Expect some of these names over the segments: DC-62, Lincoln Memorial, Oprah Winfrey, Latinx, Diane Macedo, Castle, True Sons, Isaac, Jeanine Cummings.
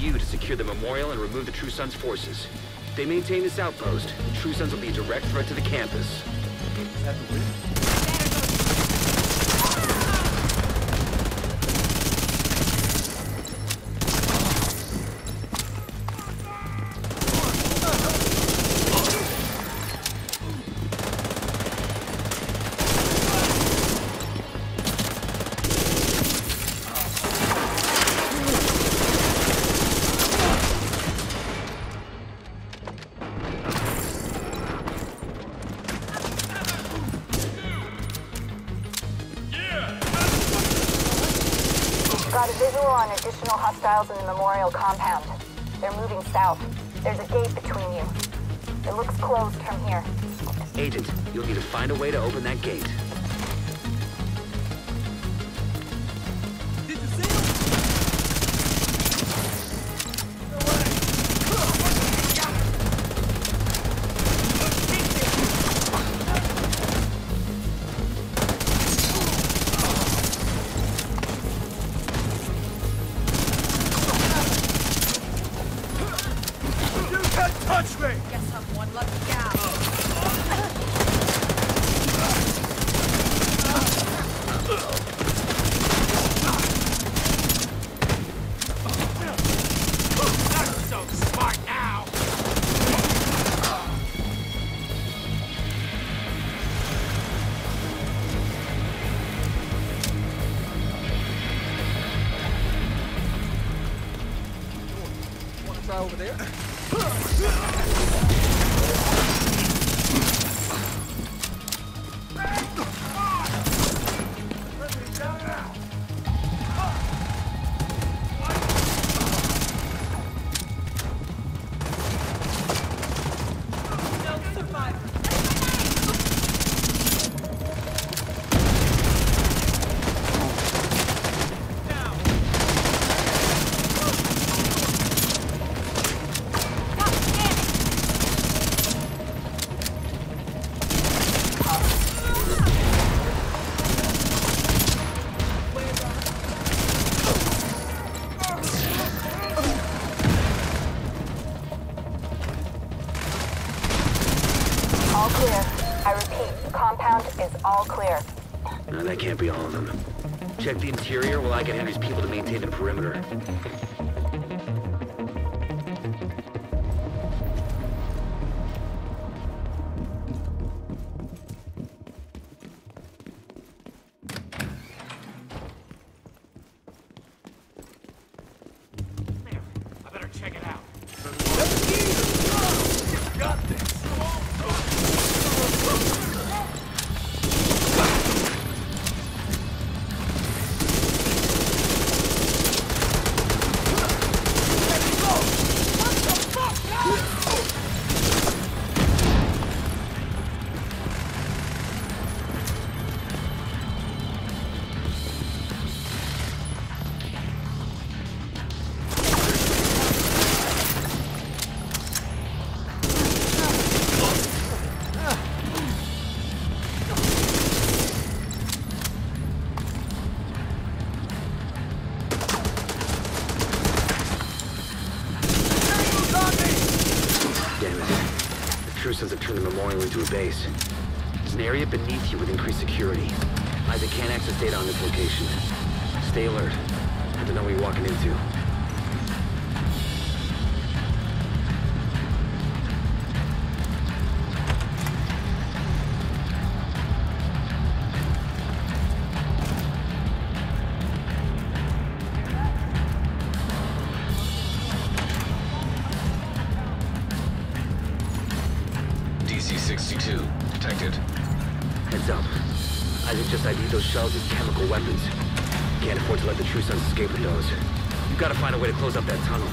you to secure the memorial and remove the True Sons' forces. If they maintain this outpost, the True Sons will be a direct threat to the campus. Got a visual on additional hostiles in the memorial compound. They're moving south. There's a gate between you. It looks closed from here. Agent, you'll need to find a way to open that gate. Touch me! Get someone let me down. I'm so smart now! Want to try over there? All clear. I repeat, the compound is all clear. No, that can't be all of them. Check the interior while I get Henry's people to maintain the perimeter. There. I better check it out. You got this! True Sons have turned the memorial into a base. There's an area beneath you with increased security. Isaac can't access data on this location. Stay alert. Have to know what you're walking into. DC-62, detected. Heads up. Isaac just ID'd those shells as chemical weapons. Can't afford to let the True Sons escape with those. You've got to find a way to close up that tunnel.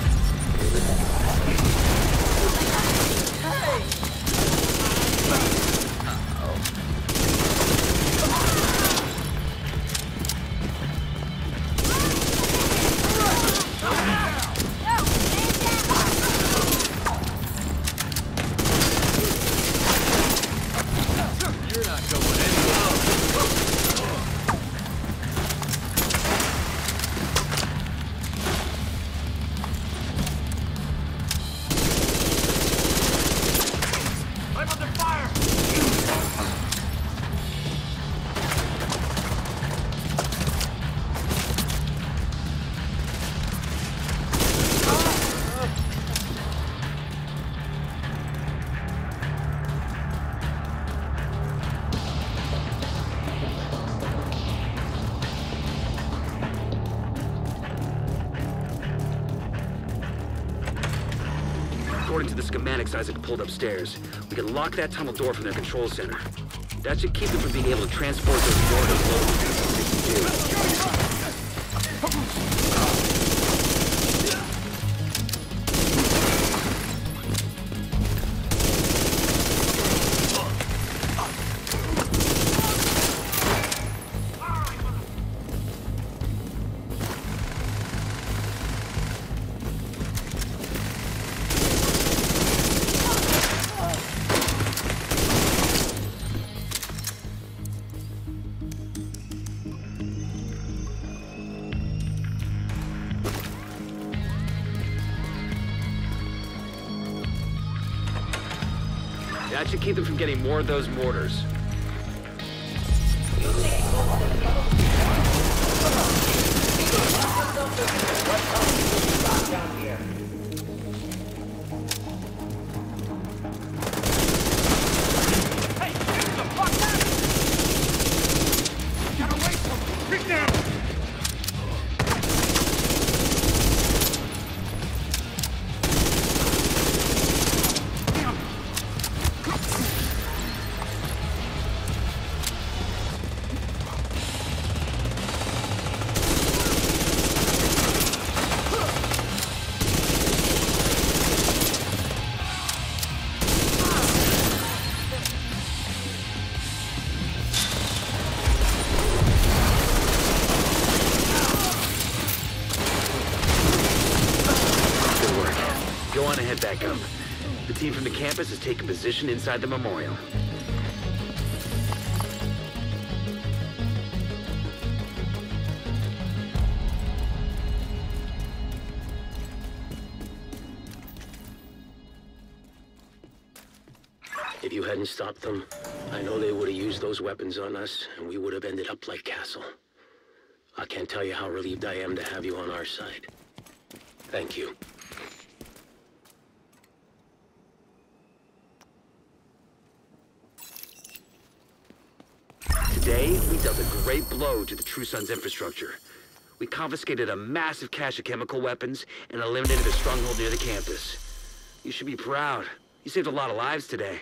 according to the schematics Isaac pulled upstairs, we can lock that tunnel door from their control center. That should keep them from being able to transport those doors to load. That should keep them from getting more of those mortars. Back up. The team from the campus has taken position inside the memorial. If you hadn't stopped them, I know they would have used those weapons on us, and we would have ended up like Castle. I can't tell you how relieved I am to have you on our side. Thank you. Today, we dealt a great blow to the True Sons' infrastructure. We confiscated a massive cache of chemical weapons and eliminated a stronghold near the campus. You should be proud. You saved a lot of lives today.